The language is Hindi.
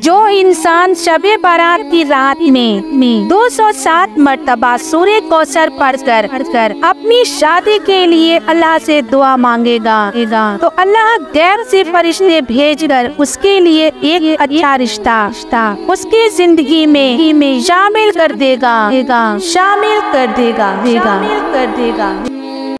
जो इंसान शबे बारात की रात में 207 मर्तबा सूर्य कौसर पढ़कर अपनी शादी के लिए अल्लाह से दुआ मांगेगा तो अल्लाह गैर से फरिश्ते भेजकर उसके लिए एक अच्छा रिश्ता उसकी जिंदगी में शामिल कर देगा।